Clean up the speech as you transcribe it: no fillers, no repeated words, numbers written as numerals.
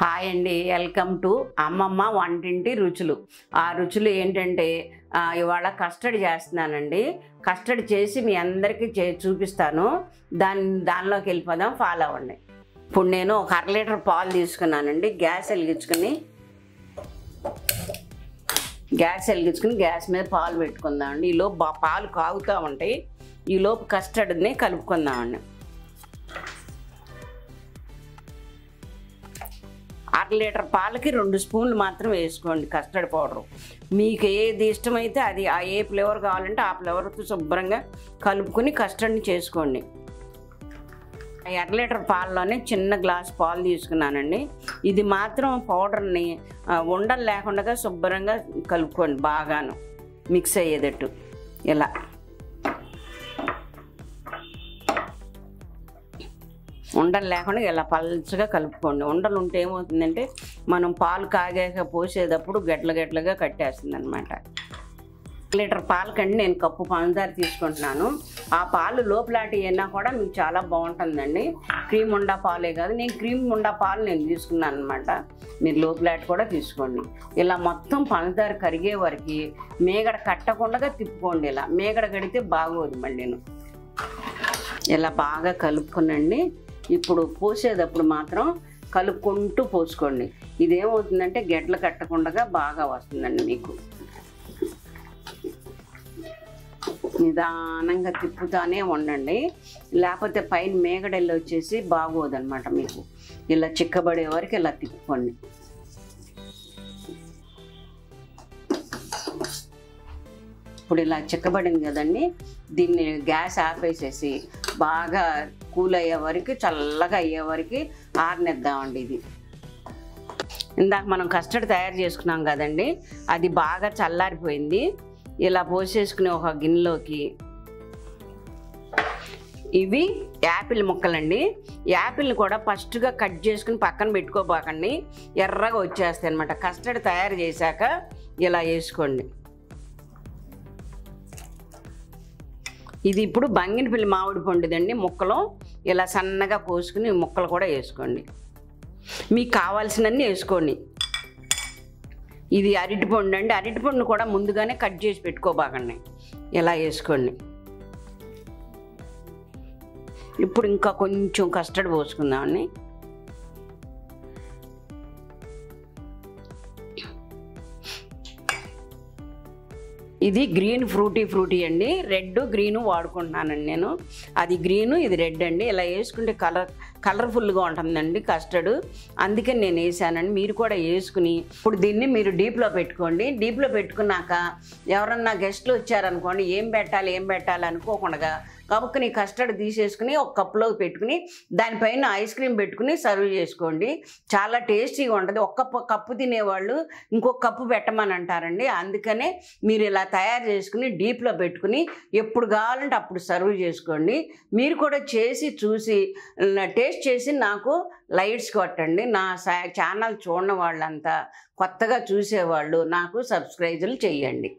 Hi అండి, welcome to అమ్మమ్మ వంటింటి రుచులు. ఆ రుచులు ఏంటంటే ఇవాళ కస్టర్డ్ చేస్తున్నానండి. కస్టర్డ్ చేసి మీ అందరికీ చూపిస్తాను. దానిలోకి వెళ్ళిపోదాం, ఫాలో అవ్వండి. ఇప్పుడు నేను ఒక 1/2 లీటర్ పాలు తీసుకున్నానండి. గ్యాస్ వెలిగించుకుని గ్యాస్ మీద పాలు పెట్టుకుందామండి. ఈలోపు పాలు కాగుతూ ఉంటాయి. ఈలోపు కస్టర్డ్ని కలుపుకుందామండి. 1/2 లీటర్ పాలకి 2 స్పూన్లు మాత్రం వేసుకోండి కస్టర్డ్ పౌడరు. మీకు ఏది ఇష్టమైతే అది, ఏ ఫ్లేవర్ కావాలంటే ఆ ఫ్లేవర్తో శుభ్రంగా కలుపుకొని కస్టర్డ్ని చేసుకోండి. 1/2 లీటర్ పాలలోనే చిన్న గ్లాస్ పాలు తీసుకున్నానండి. ఇది మాత్రం పౌడర్ని ఉండలు లేకుండా శుభ్రంగా కలుపుకోండి, బాగాను మిక్స్ అయ్యేటట్టు. ఇలా ఉండలు లేకుండా ఇలా పల్చగా కలుపుకోండి. ఉండలు ఉంటే ఏమవుతుందంటే మనం పాలు కాగాక పోసేటప్పుడు గడ్డలుగా కట్టేస్తుంది అనమాట. 1 లీటర్ పాలకండి నేను కప్పు పంచదార తీసుకుంటున్నాను. ఆ పాలు లోపలాటి అయినా కూడా మీకు చాలా బాగుంటుందండి. క్రీమ్ ఉండా పాలే కాదు, నేను క్రీమ్ ఉండా పాలు నేను తీసుకున్నాను అనమాట. మీరు లోపలాటి కూడా తీసుకోండి. ఇలా మొత్తం పంచదార కరిగే వరకు మేగడ కట్టకుండా తిప్పుకోండి. ఇలా మేగడ కడితే బాగోదు మళ్ళీ. నేను ఇలా బాగా కలుపుకునండి. ఇప్పుడు పోసేటప్పుడు మాత్రం కలుపుకుంటూ పోసుకోండి. ఇదేమవుతుందంటే గడ్డలు కట్టకుండా బాగా వస్తుందండి. మీకు నిదానంగా తిప్పుతూనే ఉండండి, లేకపోతే పైన మేగడెళ్ళు వచ్చేసి బాగోదన్నమాట. మీకు ఇలా చిక్కబడే వరకు ఇలా తిప్పుకోండి. ఇప్పుడు ఇలా చిక్కబడింది కదండి, దీన్ని గ్యాస్ ఆపేసేసి బాగా కూల్ అయ్యే వరకు, చల్లగా అయ్యే వరకు ఆరనిద్దామండి. ఇది ఇందాక మనం కస్టర్డ్ తయారు చేసుకున్నాం కదండి, అది బాగా చల్లారిపోయింది. ఇలా పోసేసుకుని ఒక గిన్నెలోకి ఇవి యాపిల్ ముక్కలండి. యాపిల్ని కూడా ఫస్ట్గా కట్ చేసుకుని పక్కన పెట్టుకోబాకండి, ఎర్రగా వచ్చేస్తాయి అన్నమాట. కస్టర్డ్ తయారు చేశాక ఇలా వేసుకోండి. ఇది ఇప్పుడు బంగినపల్లి మామిడి పండుదండి. ముక్కలు ఇలా సన్నగా కోసుకుని ముక్కలు కూడా వేసుకోండి. మీకు కావాల్సినన్ని వేసుకోండి. ఇది అరటిపండు అండి. అరటిపండును కూడా ముందుగానే కట్ చేసి పెట్టుకోబాకండి, ఇలా వేసుకోండి. ఇప్పుడు ఇంకా కొంచెం కస్టర్డ్ పోసుకుందామండి. ఇది గ్రీన్ ఫ్రూటీ అండి. రెడ్ గ్రీను వాడుకుంటున్నానండి నేను. అది గ్రీను, ఇది రెడ్ అండి. ఇలా వేసుకుంటే కలర్ఫుల్గా ఉంటుందండి కస్టర్డ్, అందుకని నేను వేసానండి. మీరు కూడా వేసుకుని ఇప్పుడు దీన్ని మీరు డీప్లో పెట్టుకోండి. డీప్లో పెట్టుకున్నాక ఎవరన్నా గెస్ట్లు వచ్చారనుకోండి, ఏం పెట్టాలి అనుకోకుండా కప్పుకుని కస్టర్డ్ తీసేసుకుని ఒక కప్పులో పెట్టుకుని దానిపైన ఐస్ క్రీమ్ పెట్టుకుని సర్వ్ చేసుకోండి. చాలా టేస్టీగా ఉంటుంది. ఒక్క కప్పు తినేవాళ్ళు ఇంకొక కప్పు పెట్టమని అంటారండి. అందుకనే మీరు ఇలా తయారు చేసుకుని డీప్లో పెట్టుకుని ఎప్పుడు కావాలంటే అప్పుడు సర్వ్ చేసుకోండి. మీరు కూడా చేసి చూసి టేస్ట్ చేసి నాకు లైక్స్ కొట్టండి. నా ఛానల్ చూడని వాళ్ళంతా, కొత్తగా చూసేవాళ్ళు నాకు సబ్స్క్రైబ్లు చేయండి.